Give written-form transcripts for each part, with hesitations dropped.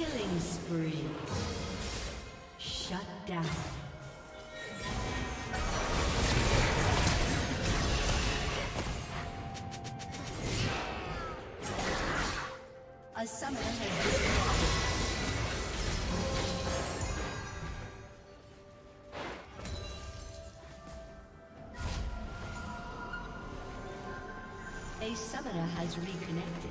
Killing spree. Shut down. A summoner has disconnected. A summoner has reconnected.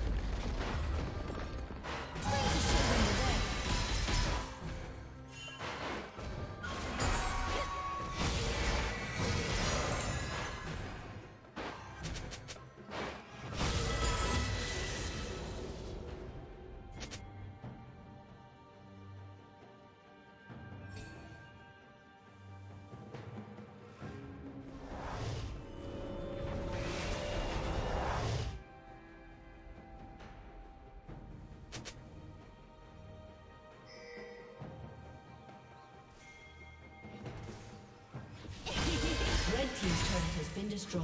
Blue team's turret has been destroyed. Team's turret has been destroyed.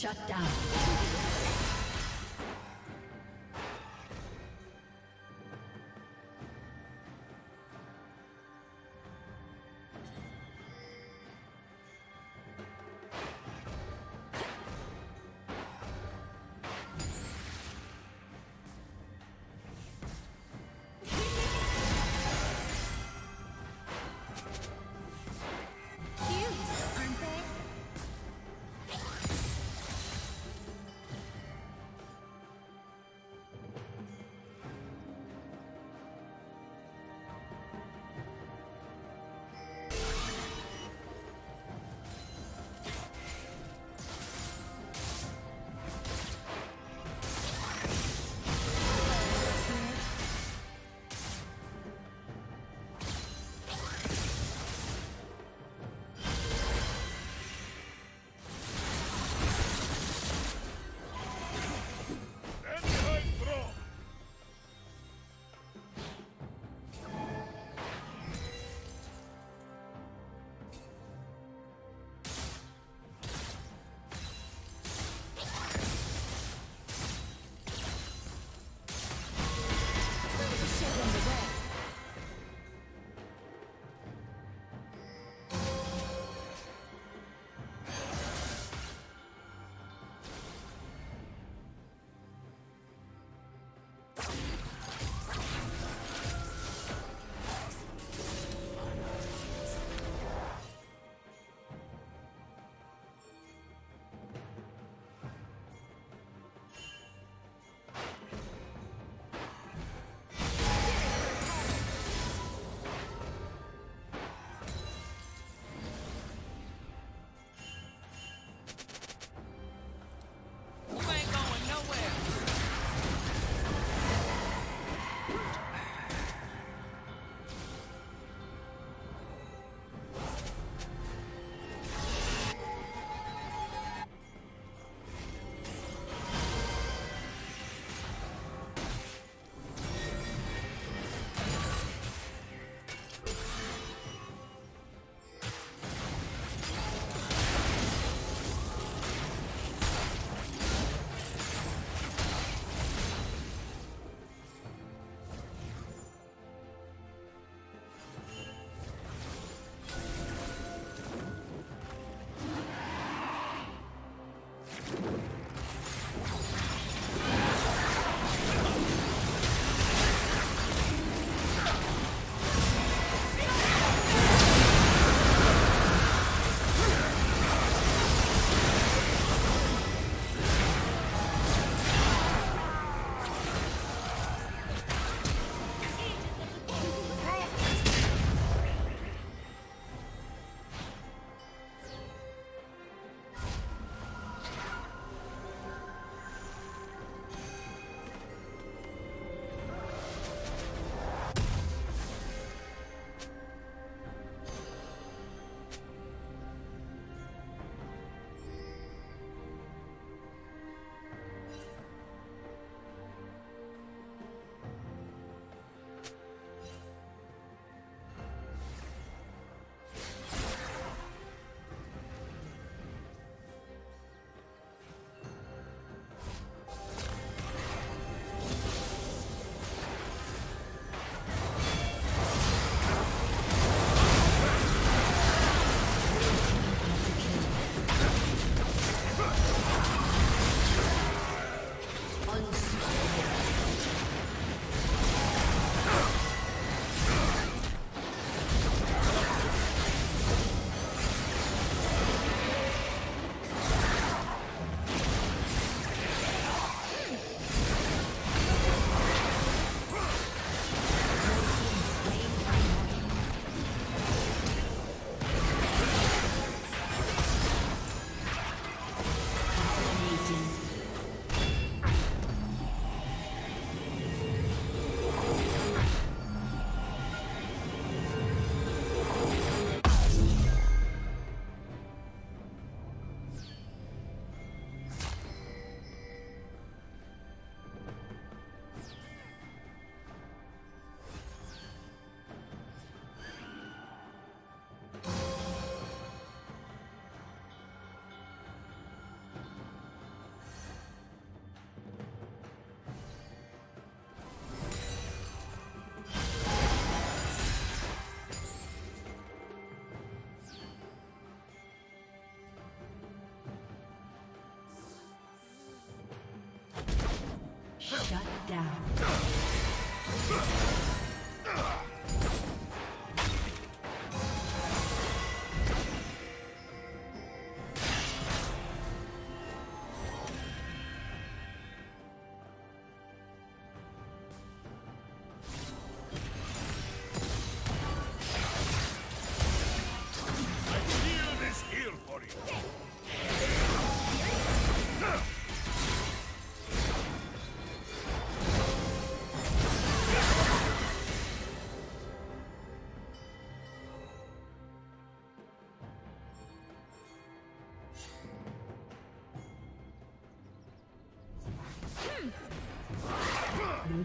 Shut down. down. Blue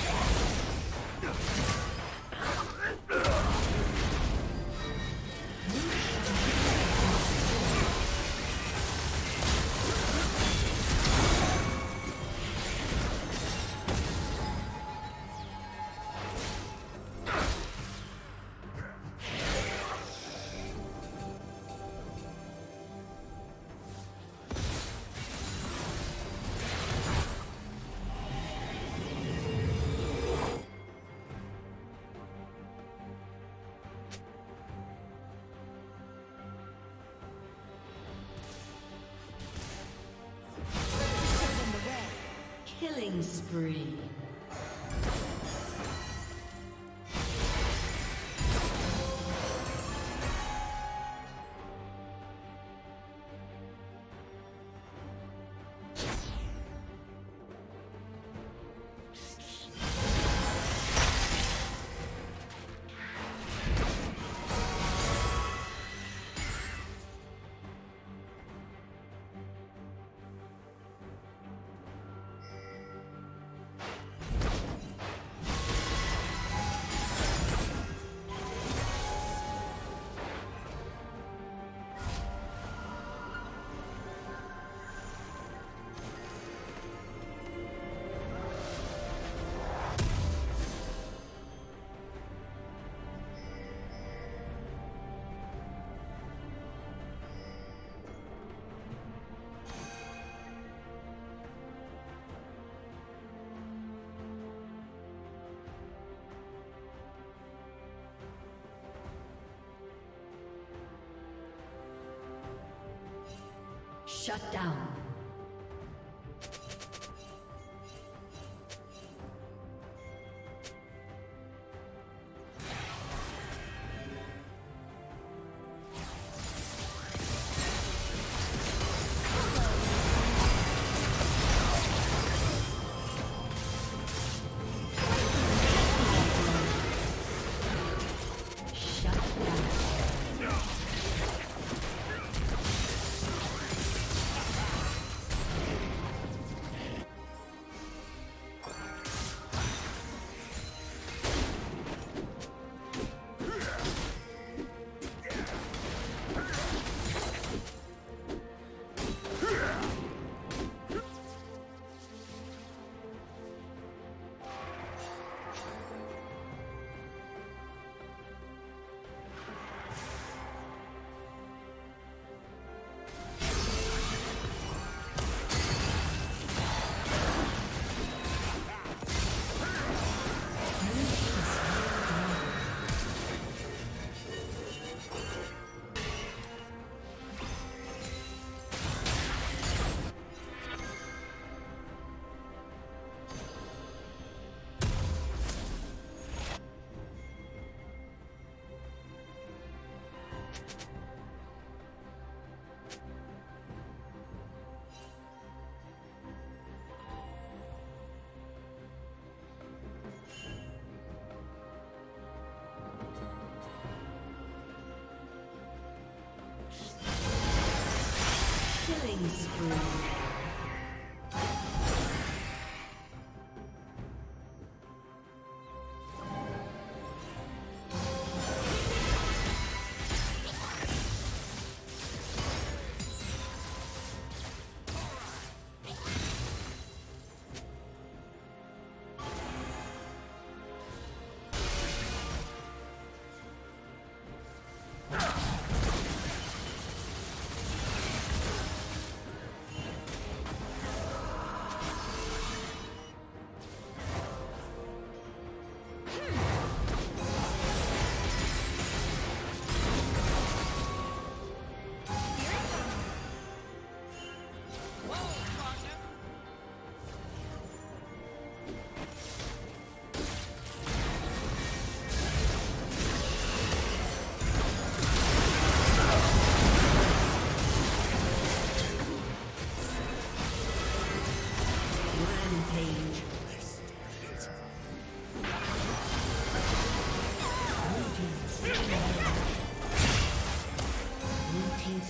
Blue killing spree. Shut down. Spree.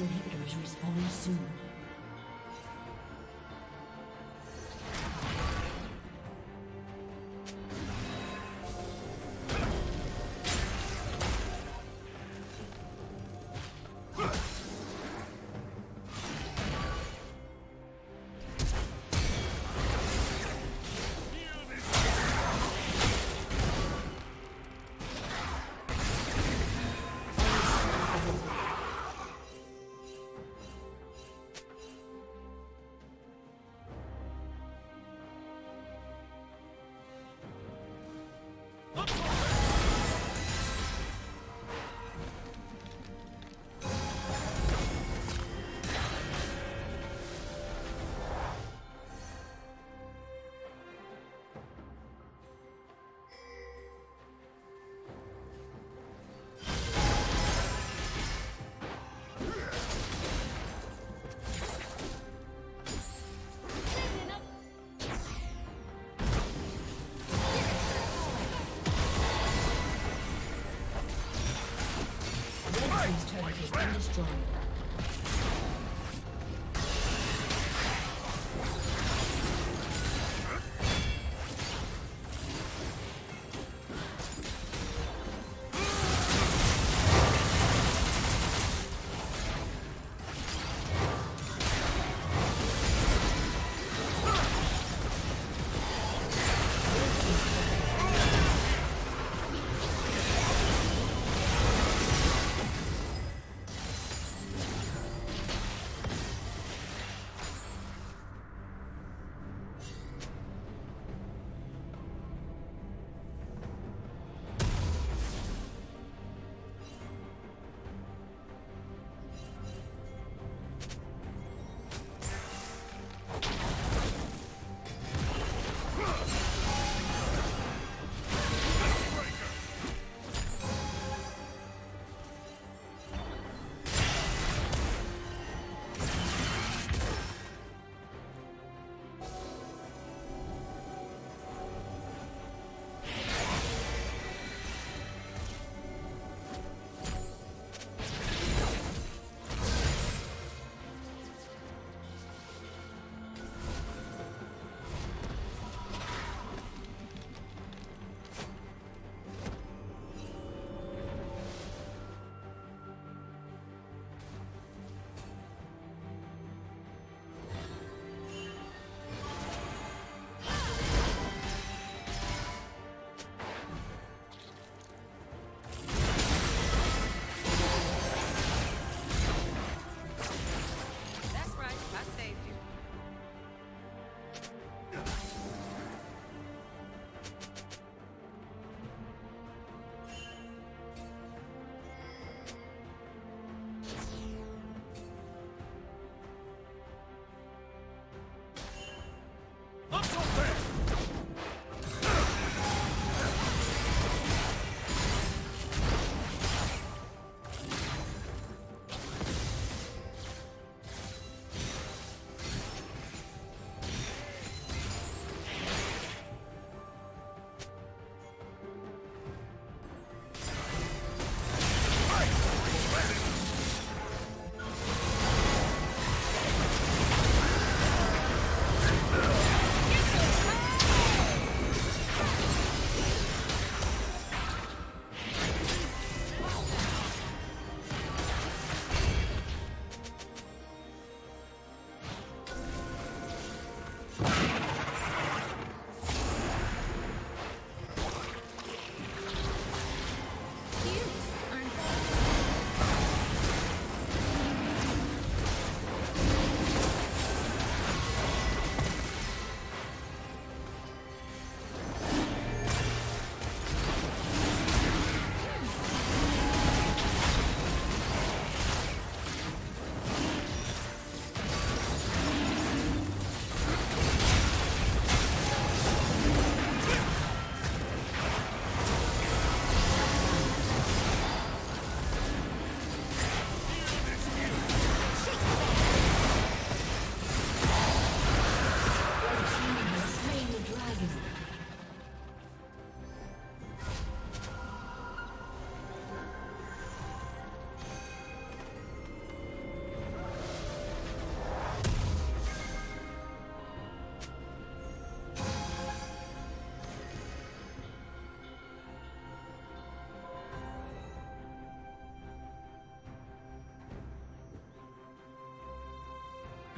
inhibitors respawn soon. Strong.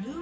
Blue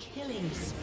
Killing spree.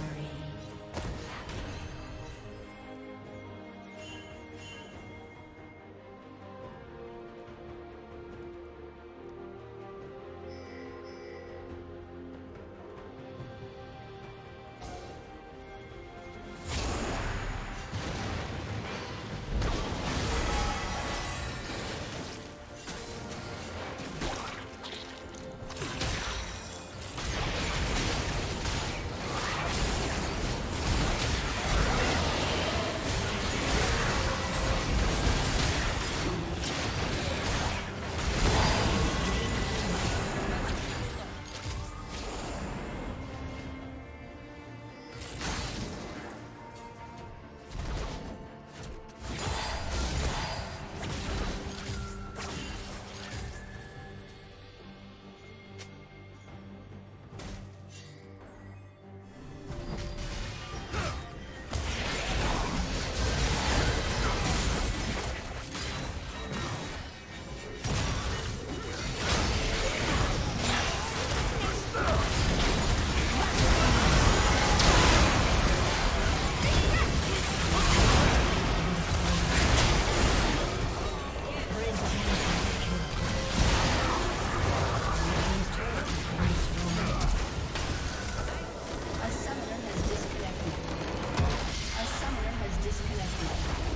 Disconnected.